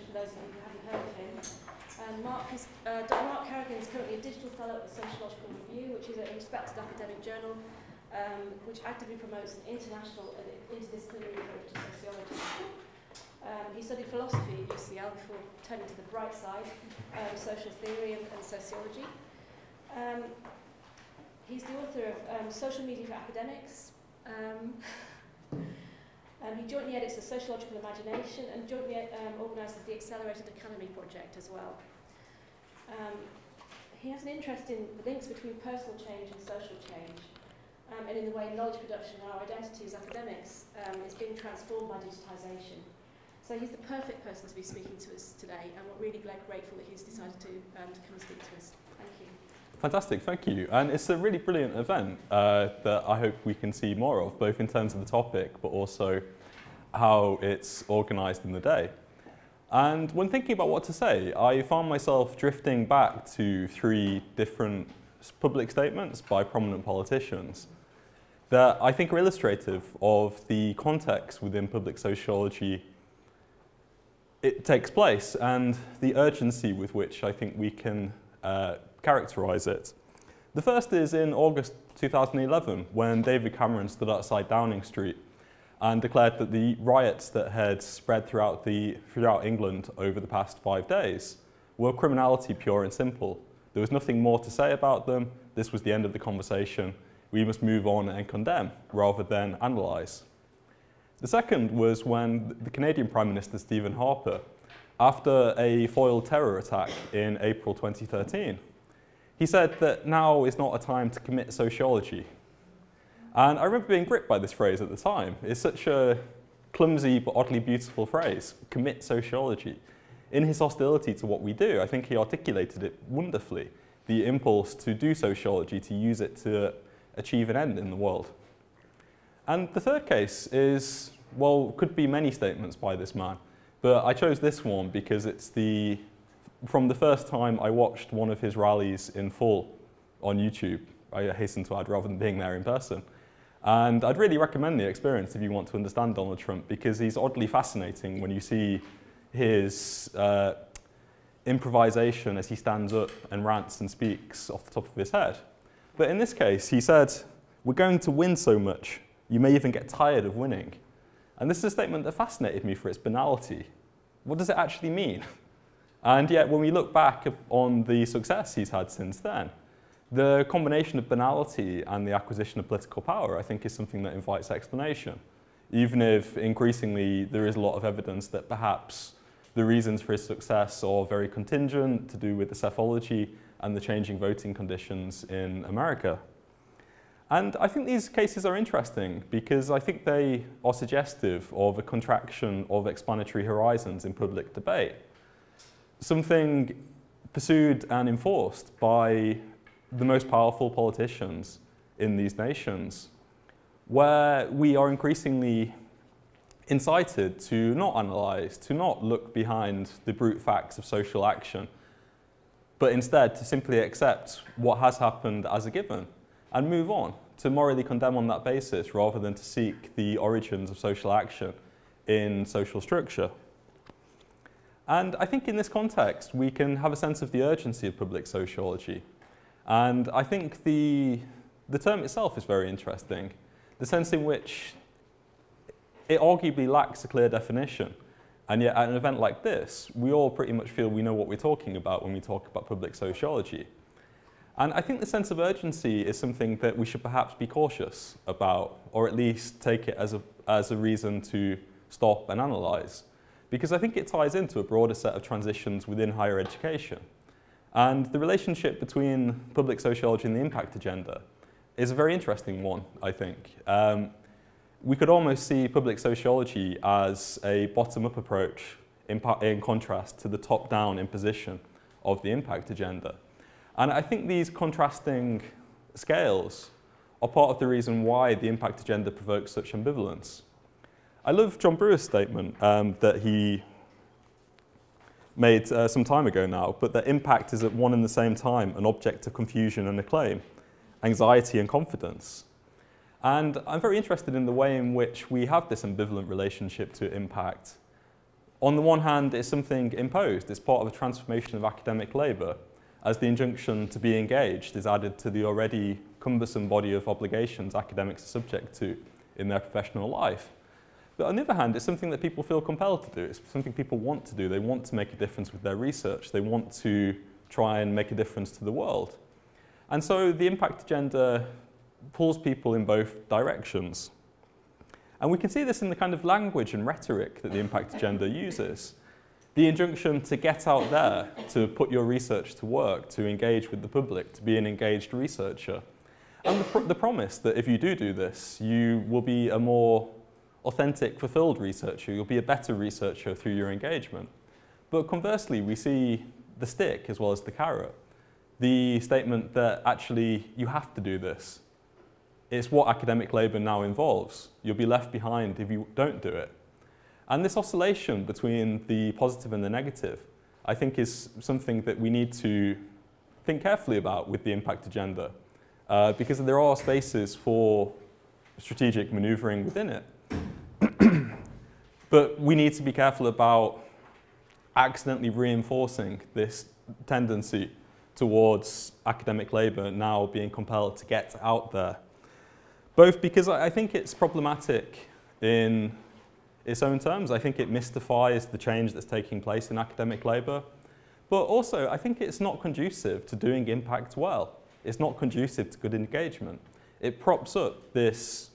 introduction for those of you who haven't heard of him. Mark Carrigan is currently a digital fellow at the Sociological Review, which is a respected academic journal which actively promotes an international and interdisciplinary approach to sociology. He studied philosophy at UCL before turning to the bright side, social theory and sociology. He's the author of Social Media for Academics. He jointly edits The Sociological Imagination and jointly organises the Accelerated Academy Project as well. He has an interest in the links between personal change and social change, and in the way knowledge production and our identity as academics is being transformed by digitisation. So he's the perfect person to be speaking to us today, and we're really grateful that he's decided to come and speak to us. Thank you. Fantastic, thank you. And it's a really brilliant event that I hope we can see more of, both in terms of the topic, but also how it's organised in the day. And when thinking about what to say, I found myself drifting back to three different public statements by prominent politicians that I think are illustrative of the context within public sociology it takes place and the urgency with which I think we can characterise it. The first is in August 2011 when David Cameron stood outside Downing Street and declared that the riots that had spread throughout England over the past 5 days were criminality pure and simple. There was nothing more to say about them. This was the end of the conversation. We must move on and condemn rather than analyse. The second was when the Canadian Prime Minister Stephen Harper, after a foiled terror attack in April 2013, he said that now is not a time to commit sociology. And I remember being gripped by this phrase at the time. It's such a clumsy but oddly beautiful phrase, commit sociology. In his hostility to what we do, I think he articulated it wonderfully, the impulse to do sociology, to use it to achieve an end in the world. And the third case is, well, could be many statements by this man, but I chose this one because it's from the first time I watched one of his rallies in full on YouTube, I hasten to add, rather than being there in person. And I'd really recommend the experience if you want to understand Donald Trump, because he's oddly fascinating when you see his improvisation as he stands up and rants and speaks off the top of his head. But in this case, he said, "We're going to win so much, you may even get tired of winning." And this is a statement that fascinated me for its banality. What does it actually mean? And yet, when we look back on the success he's had since then, the combination of banality and the acquisition of political power, I think, is something that invites explanation, even if increasingly there is a lot of evidence that perhaps the reasons for his success are very contingent, to do with the cephalogy and the changing voting conditions in America. And I think these cases are interesting because I think they are suggestive of a contraction of explanatory horizons in public debate, something pursued and enforced by the most powerful politicians in these nations, where we are increasingly incited to not analyse, to not look behind the brute facts of social action, but instead to simply accept what has happened as a given and move on, to morally condemn on that basis rather than to seek the origins of social action in social structure. And I think in this context we can have a sense of the urgency of public sociology. And I think the term itself is very interesting, the sense in which it arguably lacks a clear definition. And yet at an event like this, we all pretty much feel we know what we're talking about when we talk about public sociology. And I think the sense of urgency is something that we should perhaps be cautious about, or at least take it as a reason to stop and analyse, because I think it ties into a broader set of transitions within higher education. And the relationship between public sociology and the impact agenda is a very interesting one, I think. We could almost see public sociology as a bottom-up approach in contrast to the top-down imposition of the impact agenda. And I think these contrasting scales are part of the reason why the impact agenda provokes such ambivalence. I love John Brewer's statement that he made some time ago now, but that impact is at one and the same time an object of confusion and acclaim, anxiety and confidence. And I'm very interested in the way in which we have this ambivalent relationship to impact, On the one hand, it's something imposed. It's part of a transformation of academic labour, as the injunction to be engaged is added to the already cumbersome body of obligations academics are subject to in their professional life. But on the other hand, it's something that people feel compelled to do. It's something people want to do. They want to make a difference with their research. They want to try and make a difference to the world. And so the impact agenda pulls people in both directions. And we can see this in the kind of language and rhetoric that the impact agenda uses. The injunction to get out there, to put your research to work, to engage with the public, to be an engaged researcher. And the promise that if you do this, you will be a more authentic, fulfilled researcher. You'll be a better researcher through your engagement. But conversely, we see the stick as well as the carrot. The statement that actually you have to do this. It's what academic labour now involves. You'll be left behind if you don't do it. And this oscillation between the positive and the negative, I think, is something that we need to think carefully about with the impact agenda, because there are spaces for strategic manoeuvring within it. But we need to be careful about accidentally reinforcing this tendency towards academic labour now being compelled to get out there. Both because I think it's problematic in its own terms. I think it mystifies the change that's taking place in academic labour. But also, I think it's not conducive to doing impact well. It's not conducive to good engagement. It props up this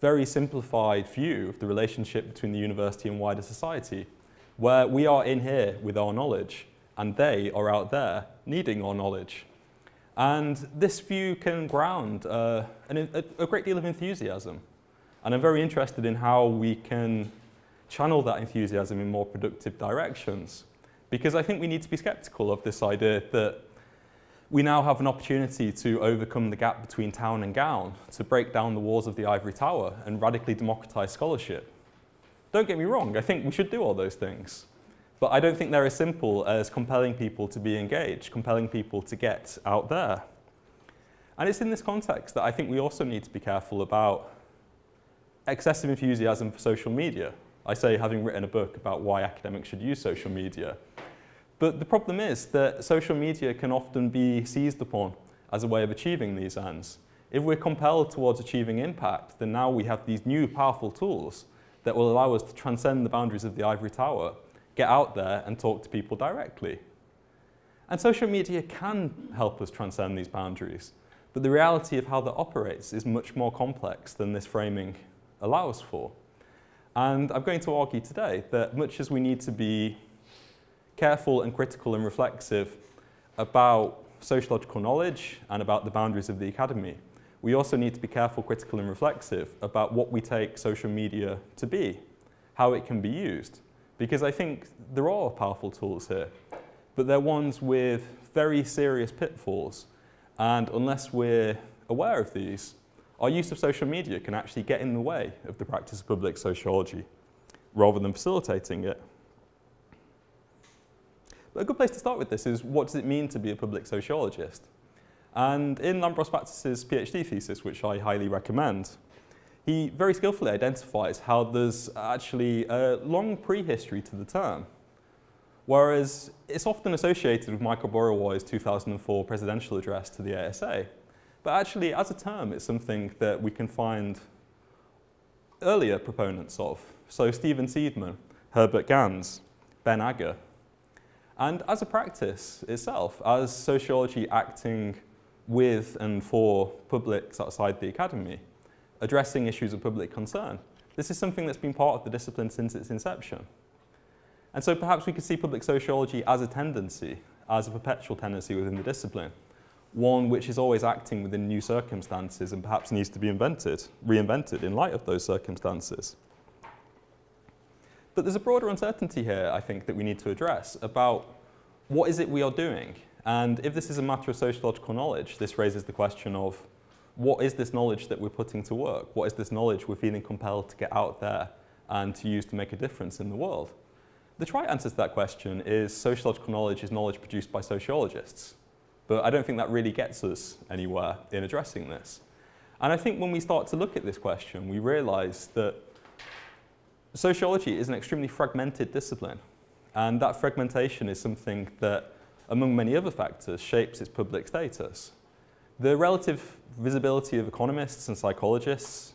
very simplified view of the relationship between the university and wider society, where we are in here with our knowledge, and they are out there needing our knowledge. And this view can ground a great deal of enthusiasm. And I'm very interested in how we can channel that enthusiasm in more productive directions, because I think we need to be sceptical of this idea that we now have an opportunity to overcome the gap between town and gown, to break down the walls of the ivory tower and radically democratize scholarship. Don't get me wrong, I think we should do all those things. But I don't think they're as simple as compelling people to be engaged, compelling people to get out there. And it's in this context that I think we also need to be careful about excessive enthusiasm for social media. I say, having written a book about why academics should use social media. But the problem is that social media can often be seized upon as a way of achieving these ends. If we're compelled towards achieving impact, then now we have these new powerful tools that will allow us to transcend the boundaries of the ivory tower, get out there and talk to people directly. And social media can help us transcend these boundaries, but the reality of how that operates is much more complex than this framing allows for. And I'm going to argue today that much as we need to be careful and critical and reflexive about sociological knowledge and about the boundaries of the academy, we also need to be careful, critical and reflexive about what we take social media to be, how it can be used, because I think there are powerful tools here, but they're ones with very serious pitfalls, and unless we're aware of these, our use of social media can actually get in the way of the practice of public sociology rather than facilitating it. But a good place to start with this is, what does it mean to be a public sociologist? And in Lambros Pactis' PhD thesis, which I highly recommend, he very skillfully identifies how there's actually a long prehistory to the term, whereas it's often associated with Michael Burawoy's 2004 presidential address to the ASA. But actually, as a term, it's something that we can find earlier proponents of. So Stephen Seidman, Herbert Gans, Ben Agger. And as a practice itself, as sociology acting with and for publics outside the academy, addressing issues of public concern, this is something that's been part of the discipline since its inception. And so perhaps we could see public sociology as a tendency, as a perpetual tendency within the discipline, one which is always acting within new circumstances and perhaps needs to be reinvented in light of those circumstances. But there's a broader uncertainty here, I think, that we need to address about what is it we are doing. And if this is a matter of sociological knowledge, this raises the question of, what is this knowledge that we're putting to work? What is this knowledge we're feeling compelled to get out there and to use to make a difference in the world? The trite answer to that question is sociological knowledge is knowledge produced by sociologists. But I don't think that really gets us anywhere in addressing this. And I think when we start to look at this question, we realize that sociology is an extremely fragmented discipline. And that fragmentation is something that, among many other factors, shapes its public status. The relative visibility of economists and psychologists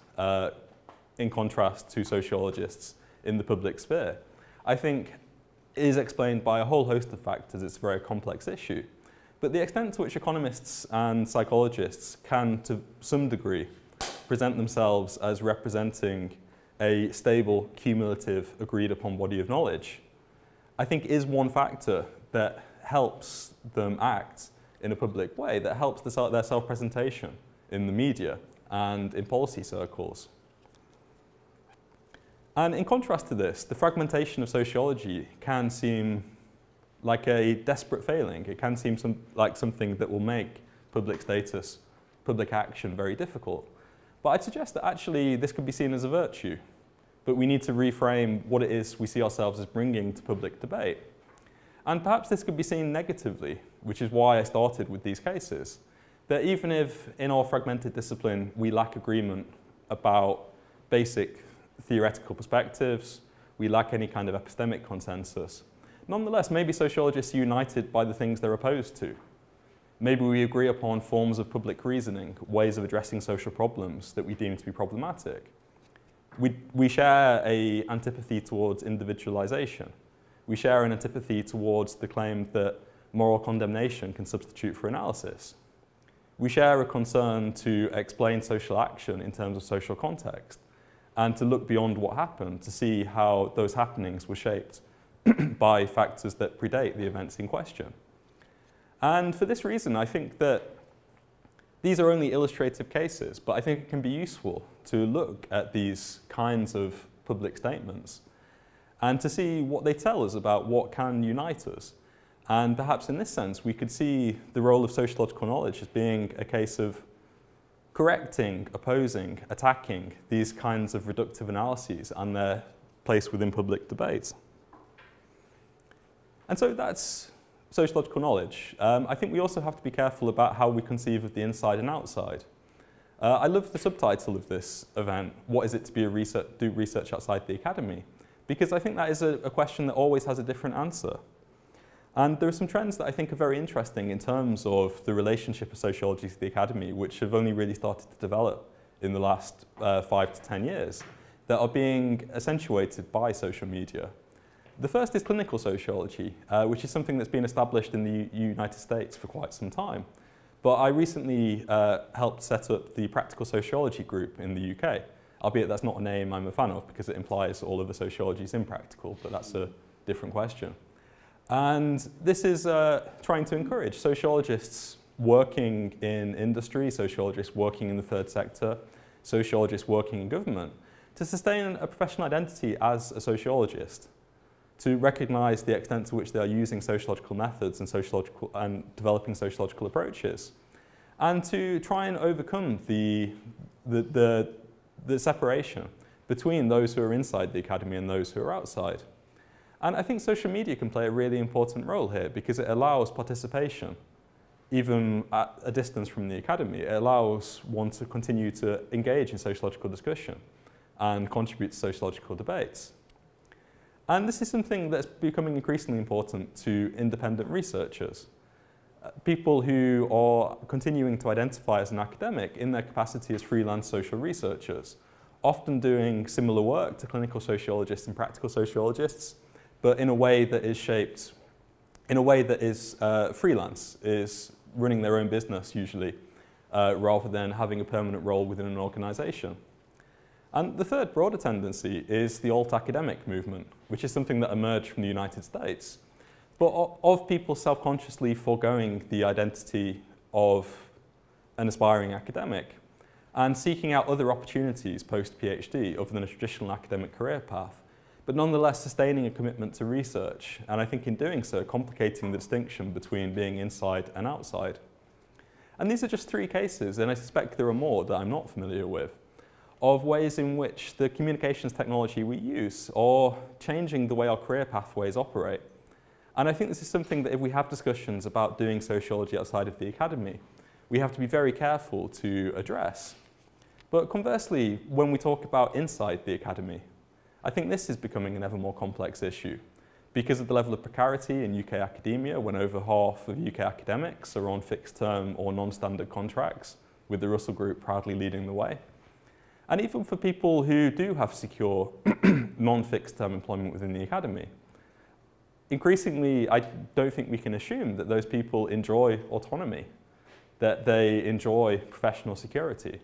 in contrast to sociologists in the public sphere, I think, is explained by a whole host of factors. It's a very complex issue. But the extent to which economists and psychologists can, to some degree, present themselves as representing a stable, cumulative, agreed-upon body of knowledge, I think is one factor that helps them act in a public way, that helps their self-presentation in the media and in policy circles. And in contrast to this, the fragmentation of sociology can seem like a desperate failing. It can seem like something that will make public status, public action very difficult. But I'd suggest that actually this could be seen as a virtue. But we need to reframe what it is we see ourselves as bringing to public debate. And perhaps this could be seen negatively, which is why I started with these cases. That even if in our fragmented discipline we lack agreement about basic theoretical perspectives, we lack any kind of epistemic consensus, nonetheless, maybe sociologists are united by the things they're opposed to. Maybe we agree upon forms of public reasoning, ways of addressing social problems that we deem to be problematic. We share an antipathy towards individualization. We share an antipathy towards the claim that moral condemnation can substitute for analysis. We share a concern to explain social action in terms of social context and to look beyond what happened to see how those happenings were shaped by factors that predate the events in question. And for this reason, I think that these are only illustrative cases, but I think it can be useful to look at these kinds of public statements and to see what they tell us about what can unite us. And perhaps in this sense, we could see the role of sociological knowledge as being a case of correcting, opposing, attacking these kinds of reductive analyses and their place within public debate. And so that's sociological knowledge. I think we also have to be careful about how we conceive of the inside and outside. I love the subtitle of this event, What is it to be do research outside the academy? Because I think that is a question that always has a different answer. And there are some trends that I think are very interesting in terms of the relationship of sociology to the academy, which have only really started to develop in the last 5 to 10 years, that are being accentuated by social media. The first is clinical sociology, which is something that's been established in the United States for quite some time. But I recently helped set up the Practical Sociology Group in the UK, albeit that's not a name I'm a fan of because it implies all of the sociology is impractical, but that's a different question. And this is trying to encourage sociologists working in industry, sociologists working in the third sector, sociologists working in government, to sustain a professional identity as a sociologist, to recognize the extent to which they are using sociological methods and developing sociological approaches, and to try and overcome the separation between those who are inside the academy and those who are outside. And I think social media can play a really important role here because it allows participation, even at a distance from the academy. It allows one to continue to engage in sociological discussion and contribute to sociological debates. And this is something that's becoming increasingly important to independent researchers, people who are continuing to identify as an academic in their capacity as freelance social researchers, often doing similar work to clinical sociologists and practical sociologists, but in a way that is shaped, in a way that is freelance, is running their own business usually, rather than having a permanent role within an organization. And the third broader tendency is the alt-academic movement, which is something that emerged from the United States, but of people self-consciously foregoing the identity of an aspiring academic and seeking out other opportunities post-PhD other than a traditional academic career path, but nonetheless sustaining a commitment to research, and I think in doing so complicating the distinction between being inside and outside. And these are just three cases, and I suspect there are more that I'm not familiar with, of ways in which the communications technology we use are changing the way our career pathways operate. And I think this is something that if we have discussions about doing sociology outside of the academy, we have to be very careful to address. But conversely, when we talk about inside the academy, I think this is becoming an ever more complex issue Because of the level of precarity in UK academia, when over half of UK academics are on fixed-term or non-standard contracts, with the Russell Group proudly leading the way. And even for people who do have secure non-fixed-term employment within the academy, increasingly I don't think we can assume that those people enjoy autonomy, that they enjoy professional security.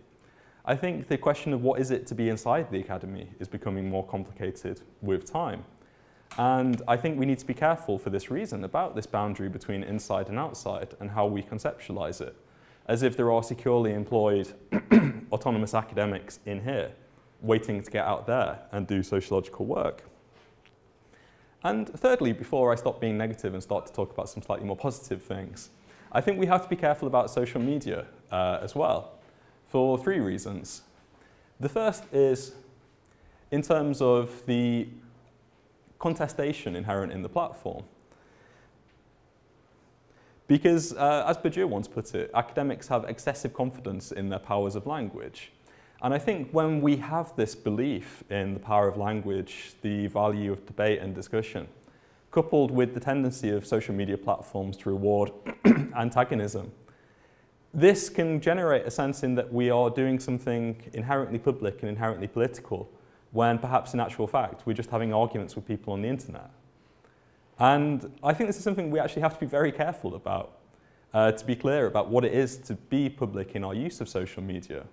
I think the question of what is it to be inside the academy is becoming more complicated with time. And I think we need to be careful for this reason about this boundary between inside and outside and how we conceptualize it, as if there are securely employed autonomous academics in here, waiting to get out there and do sociological work. And thirdly, before I stop being negative and start to talk about some slightly more positive things, I think we have to be careful about social media as well, for three reasons. The first is in terms of the contestation inherent in the platform. Because, as Bourdieu once put it, academics have excessive confidence in their powers of language. And I think when we have this belief in the power of language, the value of debate and discussion, coupled with the tendency of social media platforms to reward antagonism, this can generate a sense in that we are doing something inherently public and inherently political, when perhaps in actual fact we're just having arguments with people on the internet. And I think this is something we actually have to be very careful about, to be clear about what it is to be public in our use of social media.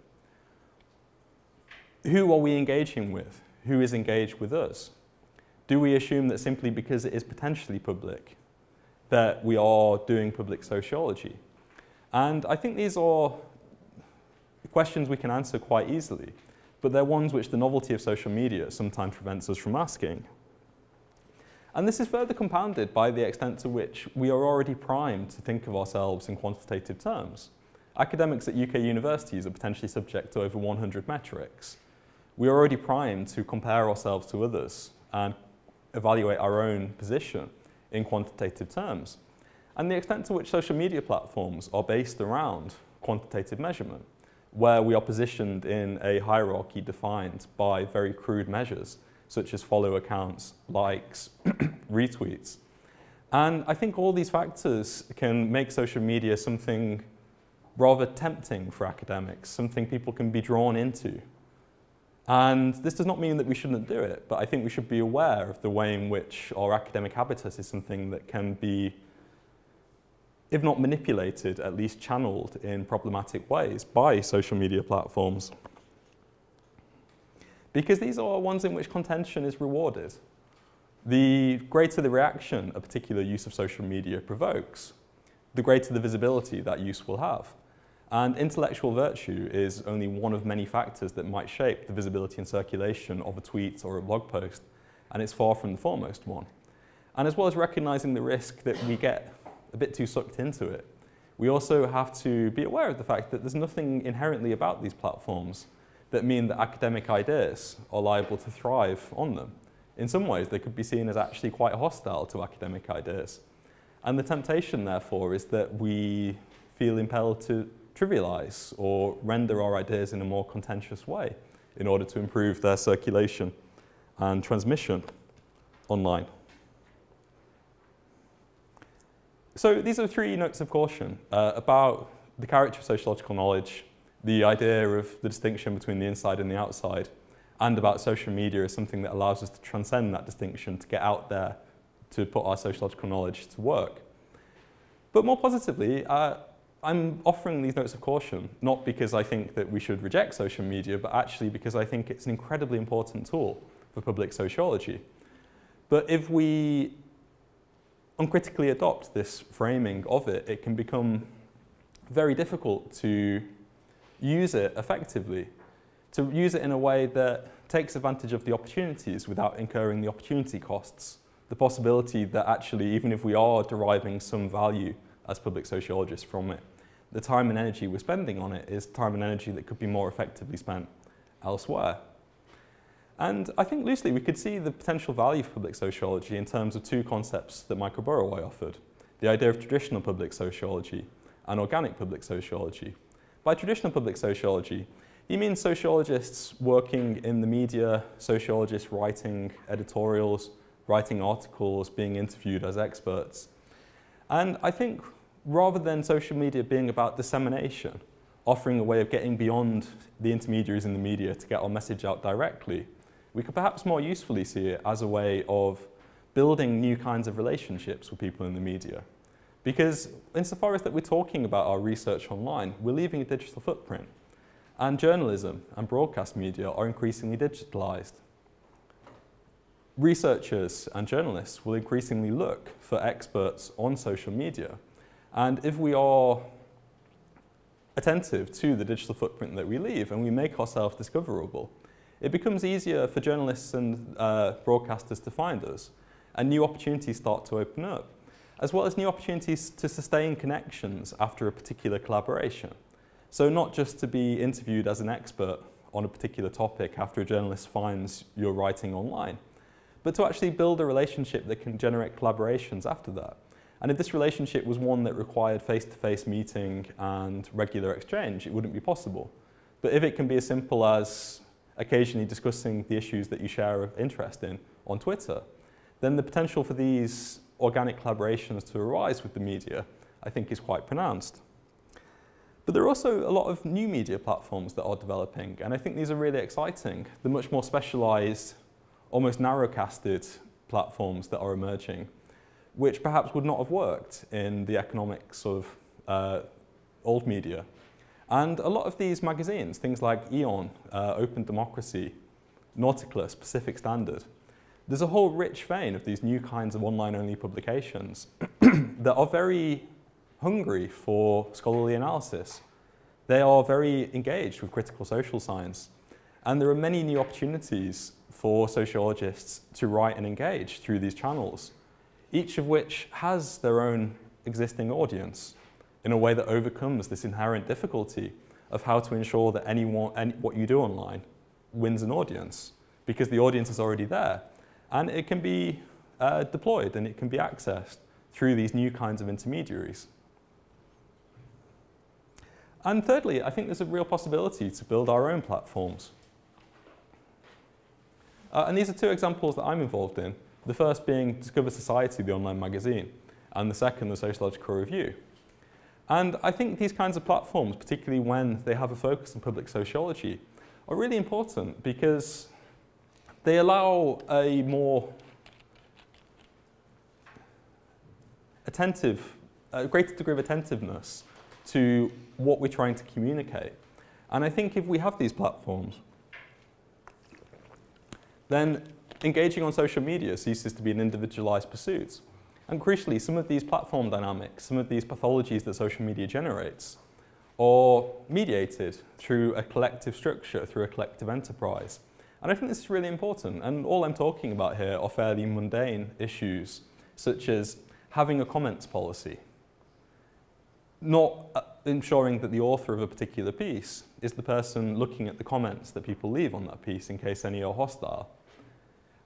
Who are we engaging with? Who is engaged with us? Do we assume that simply because it is potentially public that we are doing public sociology? And I think these are questions we can answer quite easily, but they're ones which the novelty of social media sometimes prevents us from asking. And this is further compounded by the extent to which we are already primed to think of ourselves in quantitative terms. Academics at UK universities are potentially subject to over 100 metrics. We are already primed to compare ourselves to others and evaluate our own position in quantitative terms. And the extent to which social media platforms are based around quantitative measurement, where we are positioned in a hierarchy defined by very crude measures, such as follow accounts, likes, retweets. And I think all these factors can make social media something rather tempting for academics, something people can be drawn into. And this does not mean that we shouldn't do it, but I think we should be aware of the way in which our academic habitus is something that can be, if not manipulated, at least channeled in problematic ways by social media platforms. Because these are ones in which contention is rewarded. The greater the reaction a particular use of social media provokes, the greater the visibility that use will have. And intellectual virtue is only one of many factors that might shape the visibility and circulation of a tweet or a blog post, and it's far from the foremost one. And as well as recognizing the risk that we get a bit too sucked into it, we also have to be aware of the fact that there's nothing inherently about these platforms that mean that academic ideas are liable to thrive on them. In some ways, they could be seen as actually quite hostile to academic ideas. And the temptation, therefore, is that we feel impelled to trivialize or render our ideas in a more contentious way in order to improve their circulation and transmission online. So these are three notes of caution about the character of sociological knowledge, the idea of the distinction between the inside and the outside, and about social media as something that allows us to transcend that distinction, to get out there, to put our sociological knowledge to work. But more positively, I'm offering these notes of caution, not because I think that we should reject social media, but actually because I think it's an incredibly important tool for public sociology. But if we uncritically adopt this framing of it, it can become very difficult to use it effectively, to use it in a way that takes advantage of the opportunities without incurring the opportunity costs, the possibility that actually, even if we are deriving some value as public sociologists from it, the time and energy we're spending on it is time and energy that could be more effectively spent elsewhere. And I think loosely we could see the potential value for public sociology in terms of two concepts that Michael Burawoy offered, the idea of traditional public sociology and organic public sociology. By traditional public sociology, he means sociologists working in the media, sociologists writing editorials, writing articles, being interviewed as experts. And I think rather than social media being about dissemination, offering a way of getting beyond the intermediaries in the media to get our message out directly, we could perhaps more usefully see it as a way of building new kinds of relationships with people in the media. Because insofar as that we're talking about our research online, we're leaving a digital footprint. And journalism and broadcast media are increasingly digitalized. Researchers and journalists will increasingly look for experts on social media. And if we are attentive to the digital footprint that we leave and we make ourselves discoverable, it becomes easier for journalists and broadcasters to find us. And new opportunities start to open up, as well as new opportunities to sustain connections after a particular collaboration. So not just to be interviewed as an expert on a particular topic after a journalist finds your writing online, but to actually build a relationship that can generate collaborations after that. And if this relationship was one that required face-to-face meeting and regular exchange, it wouldn't be possible. But if it can be as simple as occasionally discussing the issues that you share an interest in on Twitter, then the potential for these organic collaborations to arise with the media, I think, is quite pronounced. But there are also a lot of new media platforms that are developing, and I think these are really exciting. The much more specialized, almost narrowcasted platforms that are emerging, which perhaps would not have worked in the economics of old media. And a lot of these magazines, things like Eon, Open Democracy, Nautilus, Pacific Standard, there's a whole rich vein of these new kinds of online-only publications that are very hungry for scholarly analysis. They are very engaged with critical social science, and there are many new opportunities for sociologists to write and engage through these channels, each of which has their own existing audience in a way that overcomes this inherent difficulty of how to ensure that what you do online wins an audience, because the audience is already there, and it can be deployed and it can be accessed through these new kinds of intermediaries. And thirdly, I think there's a real possibility to build our own platforms. And these are two examples that I'm involved in, the first being Discover Society, the online magazine, and the second, the Sociological Review. And I think these kinds of platforms, particularly when they have a focus on public sociology, are really important because they allow a more attentive, a greater degree of attentiveness to what we're trying to communicate. And I think if we have these platforms, then engaging on social media ceases to be an individualized pursuit. And crucially, some of these platform dynamics, some of these pathologies that social media generates are mediated through a collective structure, through a collective enterprise. And I think this is really important. And all I'm talking about here are fairly mundane issues, such as having a comments policy, not ensuring that the author of a particular piece is the person looking at the comments that people leave on that piece in case any are hostile.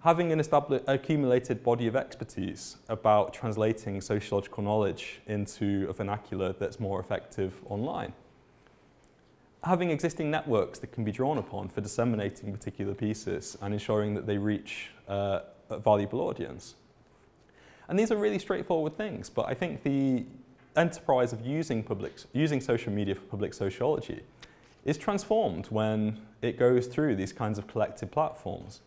Having an accumulated body of expertise about translating sociological knowledge into a vernacular that's more effective online. Having existing networks that can be drawn upon for disseminating particular pieces and ensuring that they reach a valuable audience. And these are really straightforward things, but I think the enterprise of using social media for public sociology is transformed when it goes through these kinds of collective platforms.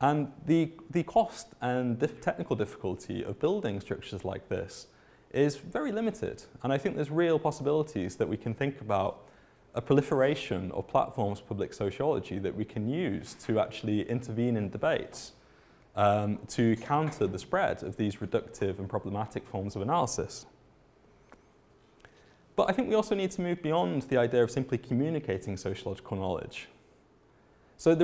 And the cost and the technical difficulty of building structures like this is very limited. And I think there's real possibilities that we can think about a proliferation of platforms for public sociology that we can use to actually intervene in debates to counter the spread of these reductive and problematic forms of analysis. But I think we also need to move beyond the idea of simply communicating sociological knowledge. So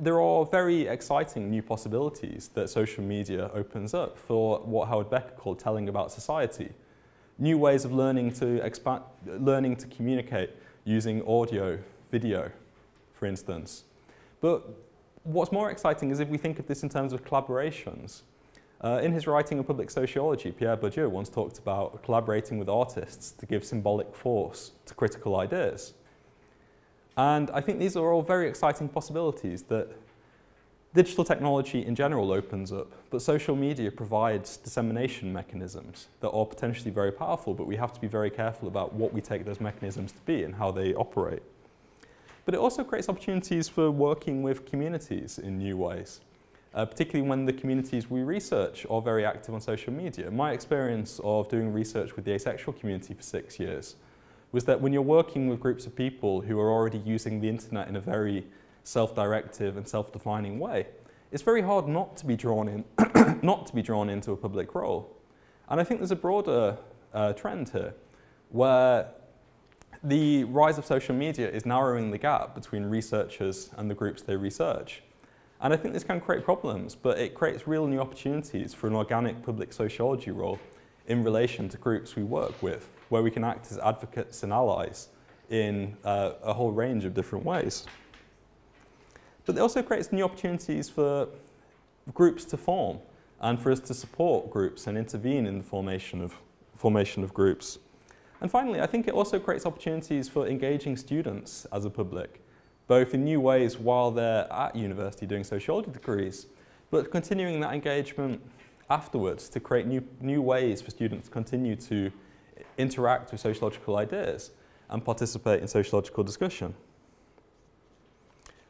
there are very exciting new possibilities that social media opens up for what Howard Becker called telling about society. New ways of learning to communicate using audio, video, for instance. But what's more exciting is if we think of this in terms of collaborations. In his writing on public sociology, Pierre Bourdieu once talked about collaborating with artists to give symbolic force to critical ideas. And I think these are all very exciting possibilities that Digital technology in general opens up, but social media provides dissemination mechanisms that are potentially very powerful, but we have to be very careful about what we take those mechanisms to be and how they operate. But it also creates opportunities for working with communities in new ways, particularly when the communities we research are very active on social media. My experience of doing research with the asexual community for 6 years was that when you're working with groups of people who are already using the internet in a very self-directive and self-defining way, it's very hard not to be drawn in, not to be drawn into a public role. And I think there's a broader trend here, where the rise of social media is narrowing the gap between researchers and the groups they research. And I think this can create problems, but it creates real new opportunities for an organic public sociology role in relation to groups we work with, where we can act as advocates and allies in a whole range of different ways. But it also creates new opportunities for groups to form and for us to support groups and intervene in the formation of groups. And finally, I think it also creates opportunities for engaging students as a public, both in new ways while they're at university doing sociology degrees, but continuing that engagement afterwards to create new ways for students to continue to interact with sociological ideas and participate in sociological discussion.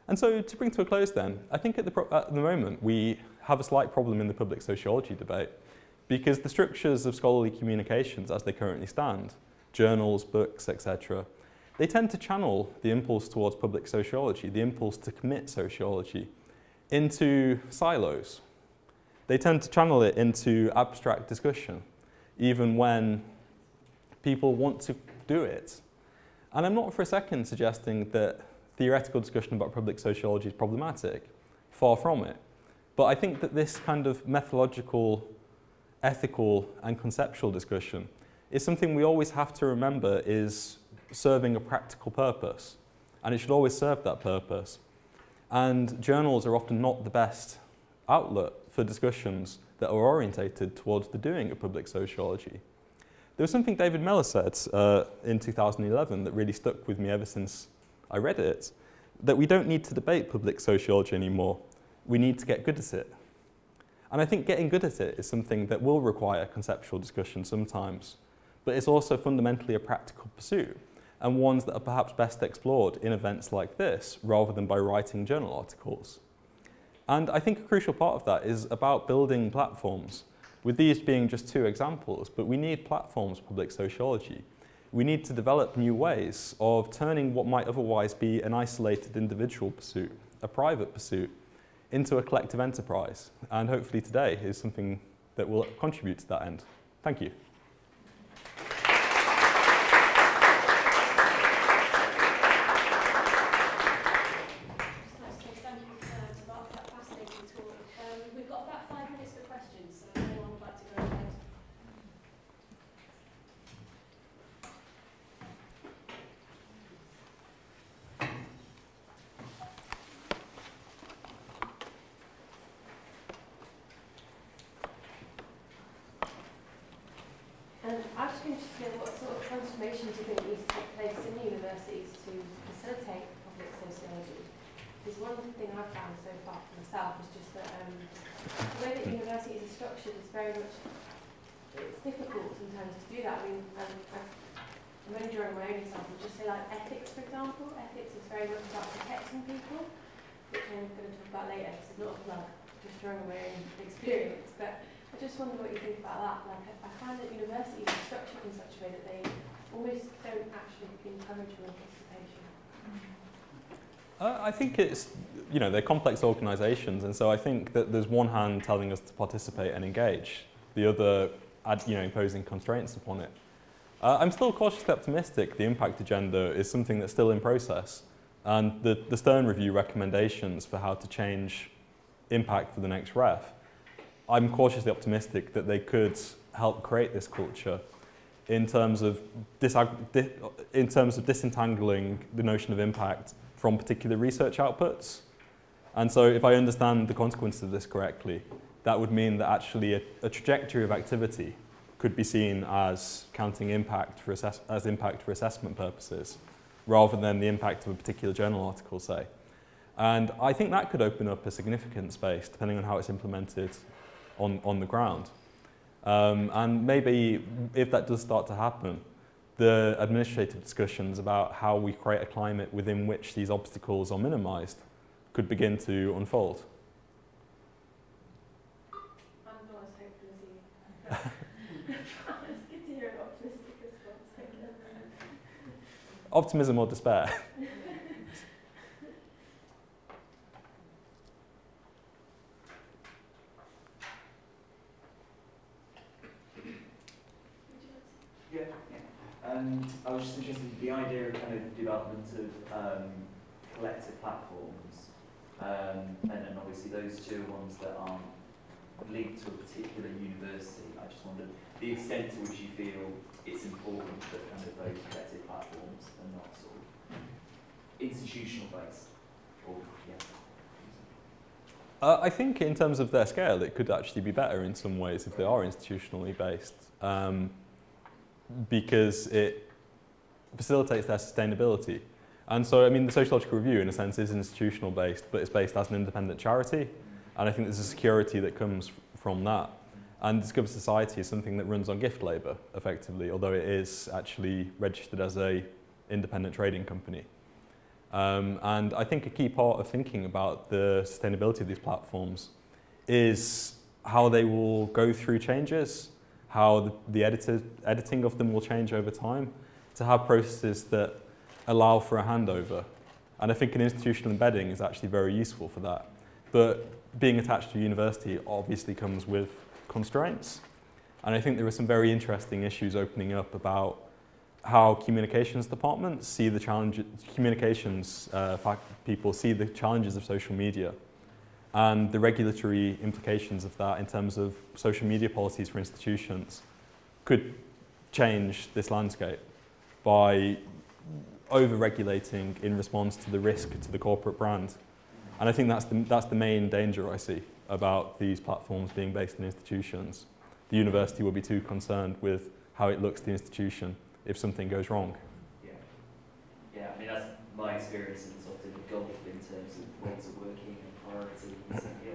And so, to bring to a close then, I think at the moment we have a slight problem in the public sociology debate, because the structures of scholarly communications as they currently stand, journals, books, etc., they tend to channel the impulse towards public sociology, the impulse to commit sociology, into silos. They tend to channel it into abstract discussion, even when people want to do it. And I'm not for a second suggesting that theoretical discussion about public sociology is problematic, far from it. But I think that this kind of methodological, ethical and conceptual discussion is something we always have to remember is serving a practical purpose, and it should always serve that purpose. And journals are often not the best outlet for discussions that are orientated towards the doing of public sociology. There was something David Miller said in 2011 that really stuck with me ever since I read it, that we don't need to debate public sociology anymore, we need to get good at it. And I think getting good at it is something that will require conceptual discussion sometimes, but it's also fundamentally a practical pursuit, and ones that are perhaps best explored in events like this, rather than by writing journal articles. And I think a crucial part of that is about building platforms, with these being just two examples, but we need platforms for public sociology. We need to develop new ways of turning what might otherwise be an isolated individual pursuit, a private pursuit, into a collective enterprise. And hopefully today is something that will contribute to that end. Thank you. I think it's, you know, they're complex organisations, and so I think that there's one hand telling us to participate and engage, the other, imposing constraints upon it. I'm still cautiously optimistic the impact agenda is something that's still in process, and the Stern review recommendations for how to change impact for the next ref, I'm cautiously optimistic that they could help create this culture in terms of, disentangling the notion of impact from particular research outputs. And so if I understand the consequences of this correctly, that would mean that actually a trajectory of activity could be seen as counting impact for assessment purposes, rather than the impact of a particular journal article, say. And I think that could open up a significant space, depending on how it's implemented on the ground. And maybe if that does start to happen, the administrative discussions about how we create a climate within which these obstacles are minimized could begin to unfold. I'm not as hopeful as you. It's good to hear an optimistic response. Optimism or despair? I was just interested in the idea of kind of development of collective platforms, and then obviously those two are ones that aren't linked to a particular university. I just wondered the extent to which you feel it's important that kind of those collective platforms are not sort of institutional based. Or, yeah. I think in terms of their scale, it could actually be better in some ways if they are institutionally based. Because it facilitates their sustainability. And so, I mean, the Sociological Review, in a sense, is institutional based, but it's based as an independent charity. And I think there's a security that comes from that. And Discover Society is something that runs on gift labour, effectively, although it is actually registered as an independent trading company. And I think a key part of thinking about the sustainability of these platforms is how they will go through changes, how the editing of them will change over time, to have processes that allow for a handover. And I think an institutional embedding is actually very useful for that. But being attached to a university obviously comes with constraints. And I think there are some very interesting issues opening up about how communications departments see the challenges, communications people see the challenges of social media, and the regulatory implications of that in terms of social media policies for institutions could change this landscape by over-regulating in response to the risk to the corporate brand. And I think that's the main danger I see about these platforms being based in institutions. The university will be too concerned with how it looks to the institution if something goes wrong. Yeah, yeah. I mean, that's my experience, and it's often engulfed in terms of ways of working. You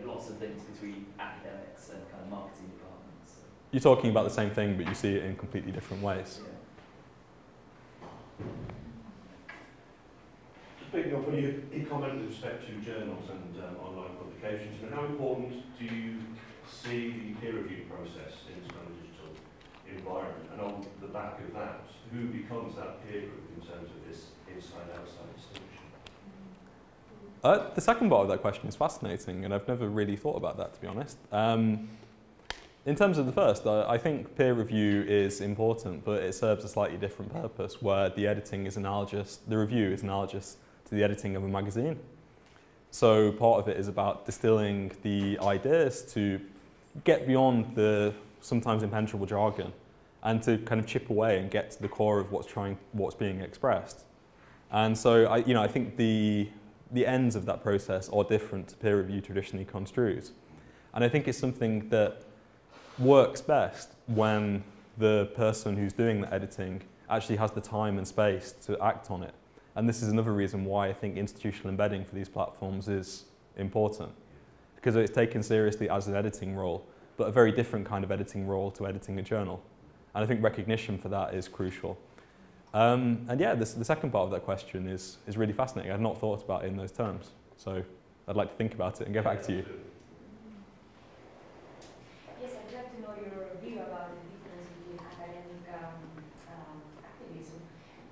know, lots of things between academics and kind of marketing departments. So. You're talking about the same thing, but you see it in completely different ways. Yeah. Just picking up on your comment with respect to journals and online publications, but how important do you see the peer review process in this kind of digital environment? And on the back of that, who becomes that peer group in terms of this inside-outside distinction? The second part of that question is fascinating, and I've never really thought about that, to be honest. In terms of the first, I think peer review is important, but it serves a slightly different purpose, where the editing is analogous, the review is analogous to the editing of a magazine. So part of it is about distilling the ideas to get beyond the sometimes impenetrable jargon, and to kind of chip away and get to the core of what's being expressed. And so, I think the ends of that process are different to peer review traditionally construed. And I think it's something that works best when the person who's doing the editing actually has the time and space to act on it. And this is another reason why I think institutional embedding for these platforms is important, because it's taken seriously as an editing role, but a very different kind of editing role to editing a journal. And I think recognition for that is crucial. And yeah, the second part of that question is really fascinating. I've not thought about it in those terms, so I'd like to think about it and get back to you. Yes, I'd like to know your view about the difference between academic activism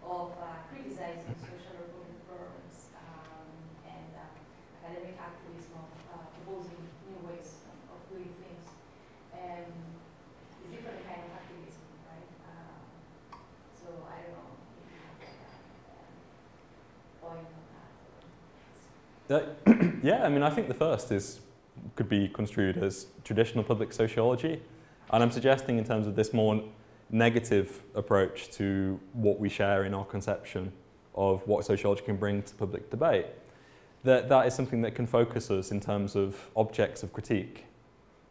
of criticizing social reforms and academic activism of proposing new ways of doing things. It's different kind of activism, right? So I don't know. Yeah, I mean, I think the first could be construed as traditional public sociology, and I'm suggesting in terms of this more negative approach to what we share in our conception of what sociology can bring to public debate, that that is something that can focus us in terms of objects of critique,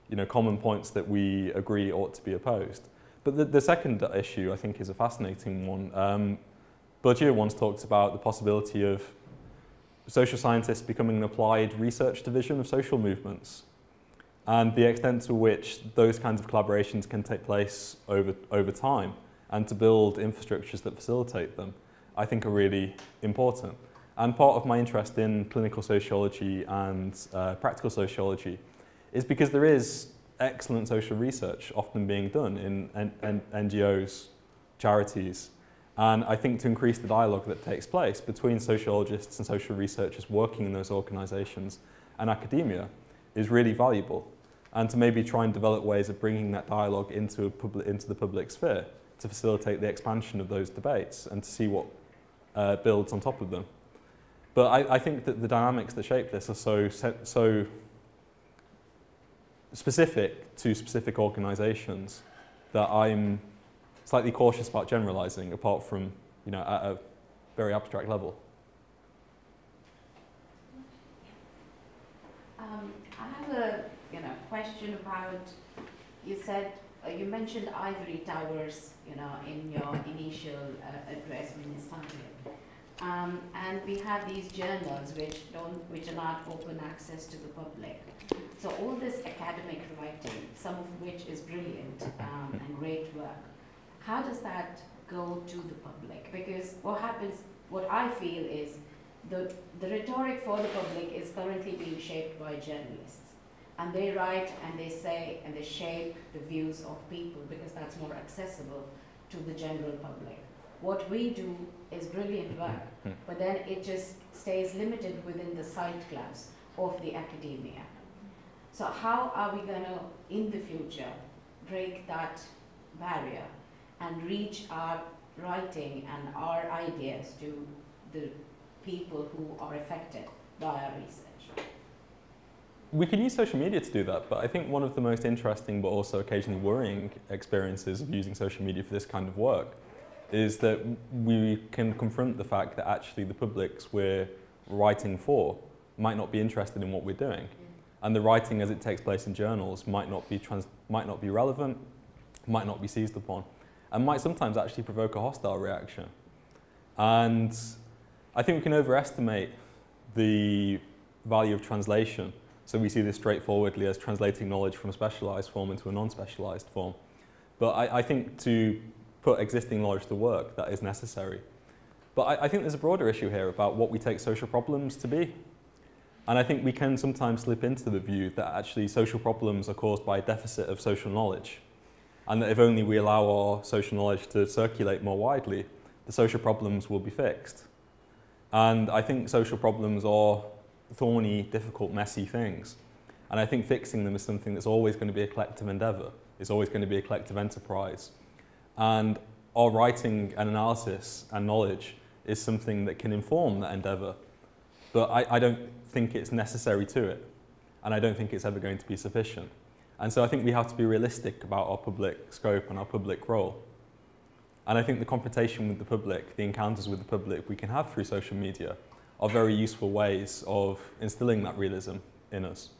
you know, common points that we agree ought to be opposed. But the second issue, I think, is a fascinating one. Bourdieu once talked about the possibility of social scientists becoming an applied research division of social movements, and the extent to which those kinds of collaborations can take place over time, and to build infrastructures that facilitate them, I think are really important. And part of my interest in clinical sociology and practical sociology is because there is excellent social research often being done in NGOs, charities, and I think to increase the dialogue that takes place between sociologists and social researchers working in those organizations and academia is really valuable, and to maybe try and develop ways of bringing that dialogue into the public sphere to facilitate the expansion of those debates and to see what builds on top of them. But I think that the dynamics that shape this are so specific to specific organisations that I'm slightly cautious about generalising, apart from, you know, at a very abstract level. I have a question about, you said, you mentioned ivory towers, in your initial address when you started, and we have these journals which are not open access to the public. So all this academic writing, some of which is brilliant and great work, how does that go to the public? Because what happens, what I feel is the rhetoric for the public is currently being shaped by journalists. And they write and they say and they shape the views of people because that's more accessible to the general public. What we do is brilliant work, but then it just stays limited within the side clubs of the academia. So how are we going to, in the future, break that barrier and reach our writing and our ideas to the people who are affected by our research? We can use social media to do that, but I think one of the most interesting but also occasionally worrying experiences of using social media for this kind of work is that we can confront the fact that actually the publics we're writing for might not be interested in what we're doing. And the writing as it takes place in journals might not be relevant, might not be seized upon, and might sometimes actually provoke a hostile reaction. And I think we can overestimate the value of translation. So we see this straightforwardly as translating knowledge from a specialised form into a non-specialised form. But I think to put existing knowledge to work, that is necessary. But I think there's a broader issue here about what we take social problems to be. And I think we can sometimes slip into the view that actually social problems are caused by a deficit of social knowledge. And that if only we allow our social knowledge to circulate more widely, the social problems will be fixed. And I think social problems are thorny, difficult, messy things. And I think fixing them is something that's always going to be a collective endeavour. It's always going to be a collective enterprise. And our writing and analysis and knowledge is something that can inform that endeavour. But I don't think it's necessary to it. And I don't think it's ever going to be sufficient. And so I think we have to be realistic about our public scope and our public role. And I think the confrontation with the public, the encounters with the public we can have through social media are very useful ways of instilling that realism in us.